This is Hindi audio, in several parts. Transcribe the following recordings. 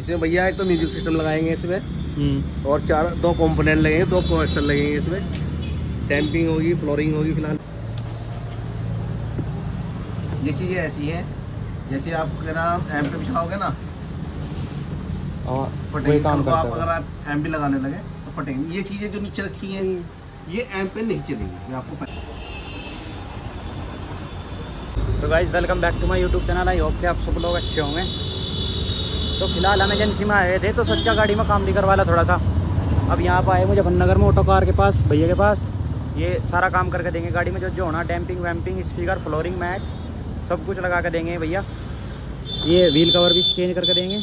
इसमें भैया एक तो म्यूजिक सिस्टम लगाएंगे इसमें और दो कंपोनेंट लगेंगे, दो कोएक्सल लगेंगे इसमें, डैम्पिंग होगी, फ्लोरिंग होगी। फिलहाल ये चीज़ें ऐसी हैं जैसे आपके नाम एम पे बिछाओगे ना और फटेगी, आप अगर आप एम पे लगाने लगे तो फटेगी। ये चीज़ें जो नीचे रखी हैं ये एम पे नहीं चलेंगी, आपको पता। तो guys welcome back to my YouTube channel. I hope कि आप सब लोग अच्छे होंगे। तो फिलहाल हम एजेंसी में आए थे तो सच्चा गाड़ी में काम नहीं करवा रहा थोड़ा सा। अब यहाँ पर आए मुजफ्फरनगर में ऑटो कार के पास, भैया के पास। ये सारा काम करके देंगे गाड़ी में, जो जो होना डैम्पिंग वैम्पिंग, स्पीकर, फ्लोरिंग, मैट, सब कुछ लगा के देंगे भैया। ये व्हील कवर भी चेंज करके देंगे।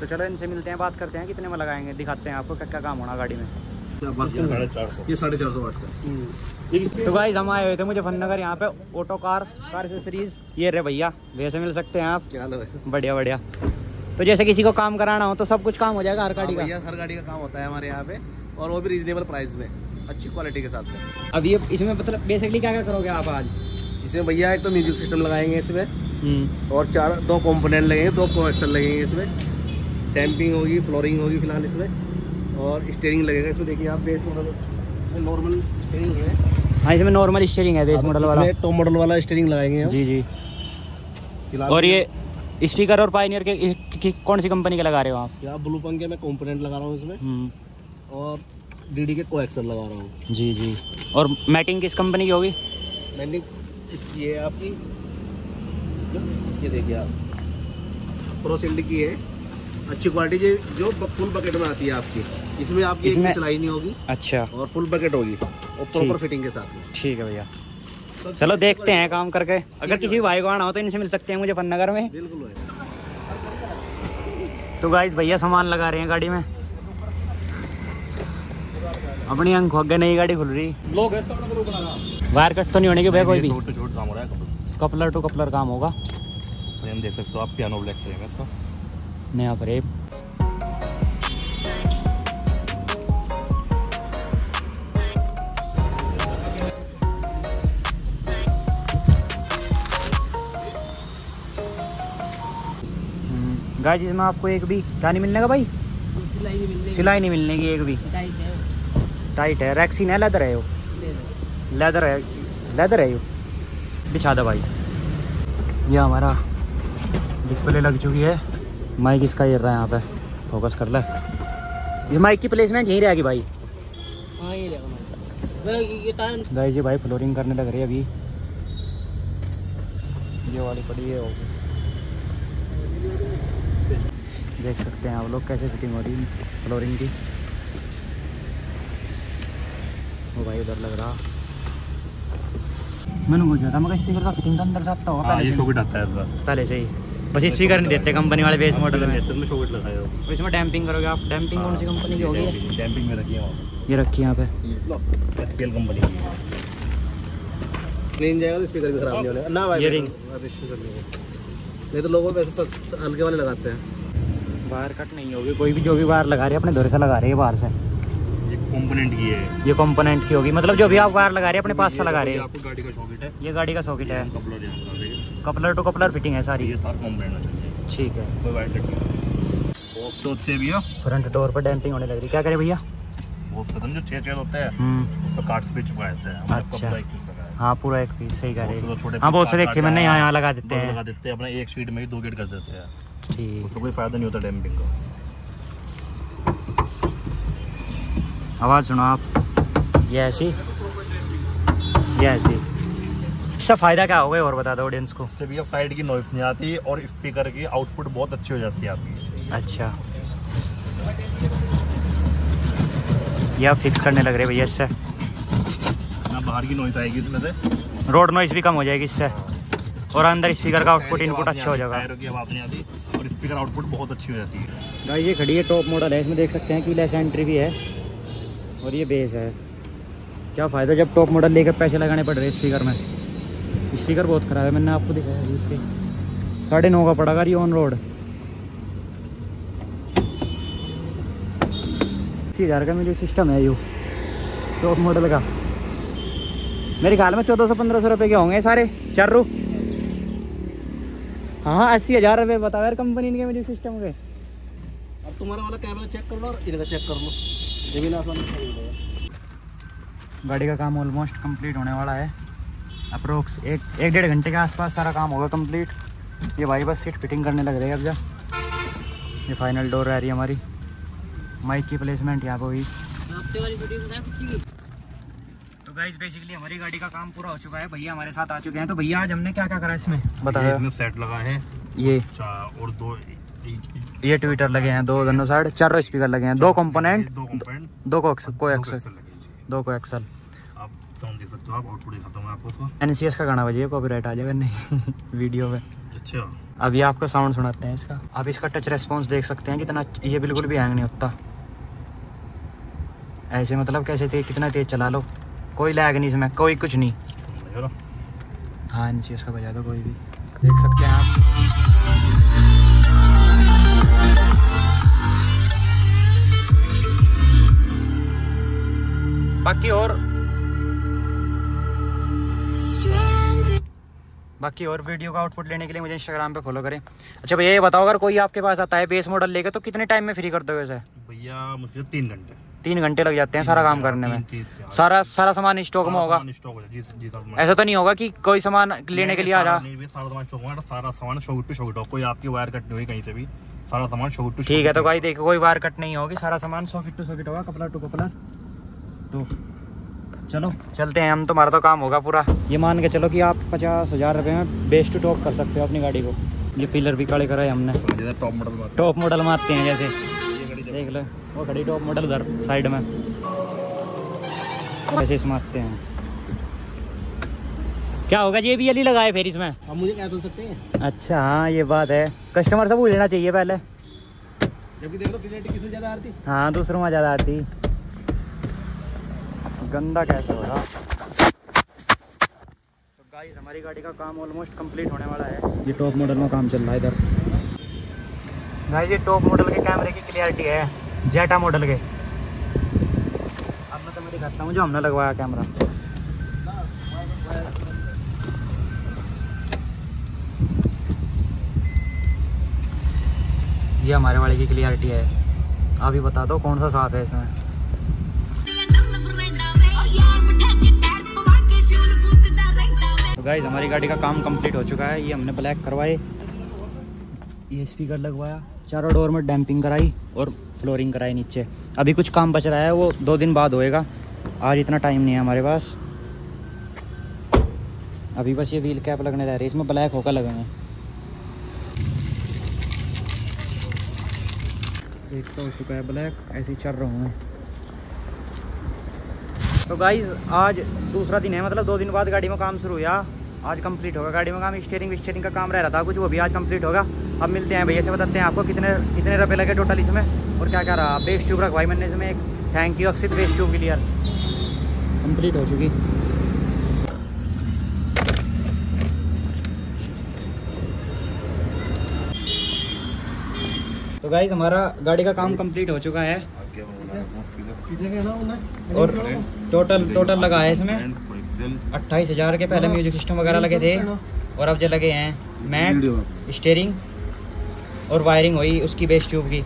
तो चलो इनसे मिलते हैं, बात करते हैं कितने में लगाएंगे, दिखाते हैं आपको क्या क्या काम होना गाड़ी में। ये 450 वाट का। तो गाइस हम आए हुए थे मुजफ्फरनगर, यहाँ पे ऑटो कार एक्सेसरीज। ये रे भैया, भैया से मिल सकते हैं आप। क्या बढ़िया बढ़िया। तो जैसे किसी को काम कराना हो तो सब कुछ काम हो जाएगा, हर गाड़ी का। हर गाड़ी का काम होता है हमारे यहाँ पे, और वो भी रीजनेबल प्राइस में, अच्छी क्वालिटी के साथ में। अब ये इसमें मतलब बेसिकली क्या क्या करोगे आप आज? इसमें भैया एक तो म्यूजिक सिस्टम लगाएंगे इसमें और दो कंपोनेंट लगेंगे, दो कोएक्सल लगेंगे इसमें, डैम्पिंग होगी, फ्लोरिंग होगी फिलहाल इसमें, और स्टीयरिंग लगेगा इसमें। देखिए आप, बेस मॉडल नॉर्मल स्टीयरिंग है। हाँ, इसमें नॉर्मल स्टीयरिंग है, बेस मॉडल वाला, टॉप मॉडल वाला स्टीयरिंग लगाएंगे। जी जी। और ये स्पीकर और पायनियर के कौन सी कंपनी के लगा रहे हो आप? आप ब्लू पन के मैं कंपोनेंट लगा रहा हूँ इसमें, और डीडी के कोएक्सल लगा रहा हूँ। जी जी। और मैटिंग किस कंपनी की होगी? मैटिंग इसकी है आपकी, ये देखिए आप, प्रोसिल्ड की है, अच्छी क्वालिटी जो फुल बकेट में आती है आपकी। इसमें आपकी इसमें सिलाई नहीं होगी। अच्छा। और फुल बकेट होगी और प्रॉपर फिटिंग के साथ में। ठीक है भैया, चलो देखते हैं काम करके। अगर किसी भाई को आना हो तो इनसे मिल सकते हैं मुजफ्फरनगर में। बिल्कुल। तो गाइस भैया सामान लगा रहे हैं गाड़ी में अपनी। अंग खोगे, नई गाड़ी खुल रही। वायर कट तो नहीं होने की भैया कोई भी? कपलर टू कपलर काम होगा। फ्रेम देख सकते हो आप, पियानो ब्लैक फ्रेम है इसका, नया फ्रेम। गाइस इसमें आपको एक भी क्या नहीं मिलने का भाई, सिलाई नहीं मिलने की एक भी। टाइट है, रैक्सीन है, लेदर है, वो लेदर है, लेदर है वो। बिछा दो भाई। ये हमारा डिस्प्ले लग चुकी है, माइक इसका गिर रहा है यहाँ पे, फोकस कर ले। ये माइक की प्लेसमेंट यहीं रहेगी भाई। हाँ यहीं रहेगा। गाइस ये भाई फ्लोरिंग करने लग रही है अभी, ये वाली पड़ी है। देख सकते हैं आप लोग कैसे फिटिंग हो रही है फ्लोरिंग की। वो भाई उधर लग रहा, मैंने पूछा था मगर स्पीकर का फिटिंग तो अंदर से आता होगा पहले से। शॉकेट आता है पहले से ही, बस स्पीकर नहीं देते कंपनी वाले बेस मॉडल में। तो शॉकेट लगाए हो इसमें। डैम्पिंग करोगे आप? डैम्पिंग कौन सी कंपनी की होगी? डैम्पिंग में रखी है ये, रखी है यहाँ पे, एसकेएल कंपनी की। क्लीन जाएगा तो स्पीकर भी खराब नहीं होगा ना भाई, नहीं तो लोगों में ऐसे हल्के वाले लगाते हैं। वायर कट नहीं होगी कोई भी, जो भी वायर लगा रही है अपने धोरे से लगा रही है बाहर से। ये कंपोनेंट की है, ये कंपोनेंट की होगी। मतलब जो भी आप वायर लगा रहे हैं अपने पास से लगा रहे हैं। आपको गाड़ी का सॉकेट है, ये गाड़ी का सॉकेट है। कपलर टू कपलर फिटिंग है सारी। ये ठीक है, कोई वायर कट नहीं। बॉक्स होते हैं भैया, फ्रंट डोर पर डैम्पिंग होने लग रही है। क्या करे भैया? बॉक्स खत्म, जो 6 चेयर होते हैं उस पर काट्स भी चिपकाए जाते हैं। हमारा कपड़ा एक पीस लगा है। हां पूरा एक पीस, सही कह रहे हो। हां बहुत से देखे मैंने, यहां यहां लगा देते हैं, लगा देते हैं अपना। एक शीट में ही 2 गेट कर देते हैं, उसको कोई फायदा नहीं होता डैम्पिंग का। आवाज सुनो आप, ये ऐसी, ये ऐसी। इसका फायदा क्या होगा और बता दो ऑडियंस को। इससे भी साइड की नॉइस नहीं आती और स्पीकर की आउटपुट बहुत अच्छी हो जाती है आपकी। अच्छा, यह फिक्स करने लग रहे भैया इससे ना, बाहर की नॉइस आएगी इसमें से, रोड नॉइस भी कम हो जाएगी इससे, और अंदर स्पीकर का आउटपुट इनपुट अच्छा हो जाएगा। और स्पीकर आउटपुट बहुत अच्छी हो जाती है। गाइस ये खड़ी है, टॉप मॉडल है, इसमें देख सकते हैं कि कीलेस एंट्री भी है और ये बेस है। क्या फ़ायदा जब टॉप मॉडल लेकर पैसे लगाने पड़ रहे हैं स्पीकर में। स्पीकर बहुत ख़राब है, मैंने आपको दिखाया अभी, इसके 9.5 का पड़ा गाड़ी ऑन रोड। 80,000 का म्यूजिक सिस्टम है, यू टॉप मॉडल का। मेरे ख्याल में 1400-1500 रुपये के होंगे सारे चारू। हाँ 80,000 रुपये बताओ यार कंपनी के म्यूजिक सिस्टम के। अब तुम्हारा वाला कैमरा चेक कर लो और इनका चेक कर लो, जमीन आसमान में हो जाएगा। गाड़ी का काम ऑलमोस्ट कंप्लीट होने वाला है, अप्रोक्स एक डेढ़ घंटे के आसपास सारा काम होगा कंप्लीट। ये भाई बस सीट फिटिंग करने लग रही है अब। जब ये फाइनल डोर आ रही है हमारी, माइक की प्लेसमेंट यहाँ पर हुई। तो गाइस बेसिकली हमारी गाड़ी का काम पूरा हो चुका है, भैया हमारे साथ आ चुके हैं। तो भैया आज हमने क्या क्या करा इसमें बताया? इसमें सेट लगा है ये और दो ये ट्विटर लगे हैं, दो दोनों साइड चारों स्पीकर लगे हैं, दो कंपोनेंट, दो को एक्सल, दो को एक्सल आप साउंड दे सकते हो। आप आउटपुट दिखाता हूं मैं आपको उसका। एनसीएस का गाना बजेगा, कॉपीराइट आ जाएगा नहीं वीडियो में। अच्छा अभी आपका साउंड सुनाते हैं इसका। आप इसका टच रेस्पॉन्स देख सकते हैं कितना, ये बिल्कुल भी हैंग नहीं होता ऐसे, मतलब कैसे तेज कितना तेज चला लो कोई लैग नहीं इसमें, कोई कुछ नहीं। हाँ एनसीएस का बजा दो कोई भी, देख सकते हैं आप। बाकी और वीडियो का आउटपुट लेने के लिए मुझे इंस्टाग्राम पे फॉलो करें। अच्छा भैया ये बताओ, अगर कोई आपके पास आता है बेस मॉडल लेके तो कितने टाइम में फ्री कर दोगे? भैया मुझे 3 घंटे लग जाते हैं सारा काम करने में। सारा सामान स्टॉक में होगा, ऐसा तो नहीं होगा कि कोई सामान लेने के लिए आ रहा? सारा सामान शॉट टू शॉट, कोई आपकी वायर कट नहीं हुई कहीं से भी, सारा सामान शॉट टू शॉट। ठीक है तो भाई देखो कोई वायर कट नहीं होगी, सारा सामान शॉट टू शॉट होगा, कपलर टू कपलर। तो चलो चलते हैं हम, तुम्हारा तो काम होगा पूरा। ये मान के चलो कि आप 50,000 रुपये में बेस्ट टू टॉप कर सकते हो अपनी गाड़ी को। ये पिलर भी खड़े कराए हमने, जैसे टॉप मॉडल मारते हैं जैसे, देख लो वो खड़ी टॉप मॉडल उधर साइड में, जैसे इस मारते हैं। क्या होगा जी ये भी यही लगाए फिर इसमें, अब मुझे क्या बोल सकते हैं? अच्छा हाँ ये बात है, कस्टमर से पूछ लेना चाहिए पहले, जबकि देख लो क्लियरिटी किसमें ज़्यादा आती। हाँ दूसरों में ज़्यादा आती, गंदा कैसे हो रहा। तो गाइस हमारी गाड़ी का काम ऑलमोस्ट कंप्लीट होने वाला है। ये टॉप मॉडल में काम चल रहा है इधर। गाइस ये टॉप मॉडल के कैमरे की क्लियरिटी है जेटा मॉडल के। अब मैं तुम्हें दिखाता हूँ जो हमने लगवाया कैमरा। ये हमारे वाले की क्लियरिटी है, आप ही बता दो कौन सा साथ है इसमें। तो गाइस हमारी गाड़ी का काम कंप्लीट हो चुका है। ये हमने ब्लैक करवाए, ये स्पीकर लगवाया, चारों डोर में डैम्पिंग कराई और फ्लोरिंग कराई नीचे। अभी कुछ काम बच रहा है वो 2 दिन बाद होएगा, आज इतना टाइम नहीं है हमारे पास। अभी बस ये व्हील कैप लगने जा रही है, इसमें ब्लैक होकर लगेंगे। एक तो हो चुका है ब्लैक, ऐसे ही चल रहा हूँ मैं। तो गाइज़ आज दूसरा दिन है, मतलब 2 दिन बाद गाड़ी में काम शुरू हुआ, आज कंप्लीट होगा गाड़ी में काम। स्टीयरिंग का काम रह रहा था कुछ, वो भी आज कंप्लीट होगा। अब मिलते हैं भैया से, बताते हैं आपको कितने रुपये लगे टोटल इसमें और क्या क्या रहा। बेस्ट ट्यूब रखवाई मैंने इसमें एक, thank you Akshit best tube के लिए। कंप्लीट हो चुकी। तो गाइज़ हमारा गाड़ी का काम कंप्लीट हो चुका है और टोटल लगा है इसमें 28,000 के। पहले म्यूजिक सिस्टम वगैरह लगे थे और अब जो लगे हैं मैट, स्टीयरिंग और वायरिंग हुई उसकी बेस ट्यूब की।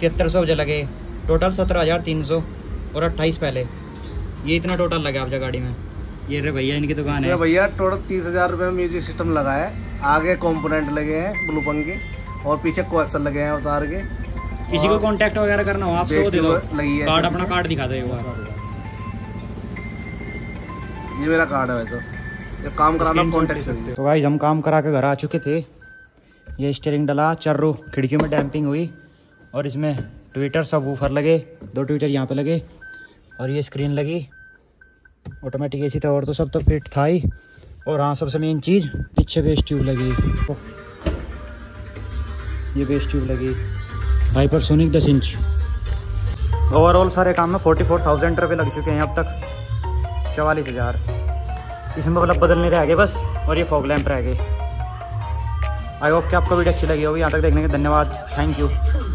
7300 जो लगे, टोटल 17,300 और 28 पहले, ये इतना टोटल लगा आप जो गाड़ी में। ये रे भैया इनकी दुकान है। भैया टोटल 30,000 रुपये में म्यूजिक सिस्टम लगा है, आगे कॉम्पोनेंट लगे हैं ब्लू पन के और पीछे कोएक्सल लगे हैं उतार के। किसी को कांटेक्ट वगैरह करना हो आपसे वो दे दो, कार्ड अपना कार्ड दिखा दो एक बार। ये मेरा कार्ड है वैसे, ये काम कराना कांटेक्ट सकते हो। तो गाइस हम काम करा के घर आ चुके थे। ये स्टीयरिंग डला, चारों खिड़कियों में डैम्पिंग हुई और इसमें ट्विटर सब वूफर लगे, 2 ट्विटर यहाँ पे लगे और ये स्क्रीन लगी ऑटोमेटिक एसी था और तो सब तो फिट था ही। और हाँ सबसे मेन चीज़ पीछे बेस ट्यूब लगी, ये बेस ट्यूब लगी वाइपर सोनिक 10 इंच। ओवरऑल सारे काम में 44,000 रुपये लग चुके हैं अब तक, 44,000। इसमें मतलब बदलने रह गए बस, और ये फॉग लैंप रह गए। आई होप कि आपको वीडियो अच्छी लगी होगी। यहाँ तक देखने के धन्यवाद, थैंक यू।